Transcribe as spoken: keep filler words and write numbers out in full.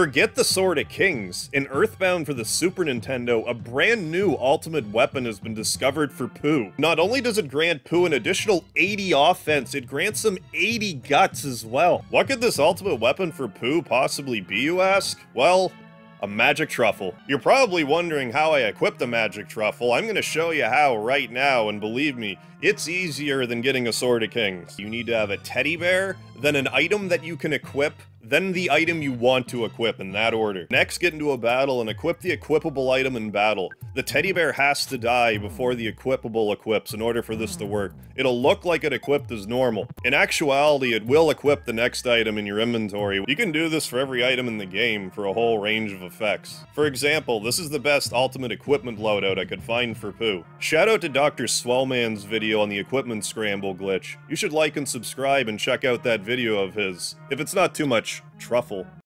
Forget the Sword of Kings. In Earthbound for the Super Nintendo, a brand new ultimate weapon has been discovered for Poo. Not only does it grant Poo an additional eighty offense, it grants him eighty guts as well. What could this ultimate weapon for Poo possibly be, you ask? Well, a Magic Truffle. You're probably wondering how I equip the Magic Truffle. I'm gonna show you how right now, and believe me, it's easier than getting a Sword of Kings. You need to have a teddy bear, then an item that you can equip, then the item you want to equip, in that order. Next, get into a battle and equip the equipable item in battle. The teddy bear has to die before the equipable equips in order for this to work. It'll look like it equipped as normal. In actuality, it will equip the next item in your inventory. You can do this for every item in the game for a whole range of effects. For example, this is the best ultimate equipment loadout I could find for Poo. Shout out to Doctor Swellman's video on the equipment scramble glitch. You should like and subscribe and check out that video of his, if it's not too much truffle.